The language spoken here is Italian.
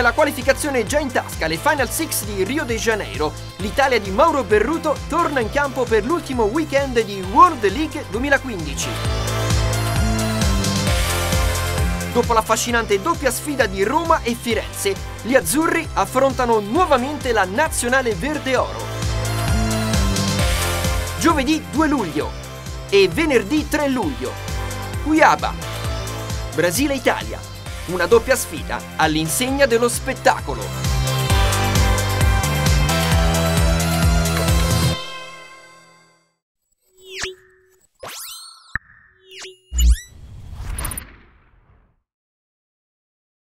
la qualificazione è già in tasca, le Final Six di Rio de Janeiro. L'Italia di Mauro Berruto torna in campo per l'ultimo weekend di World League 2015. Dopo l'affascinante doppia sfida di Roma e Firenze, gli azzurri affrontano nuovamente la nazionale verde-oro. Giovedì 2 luglio e venerdì 3 luglio. Cuiabá, Brasile-Italia. Una doppia sfida all'insegna dello spettacolo.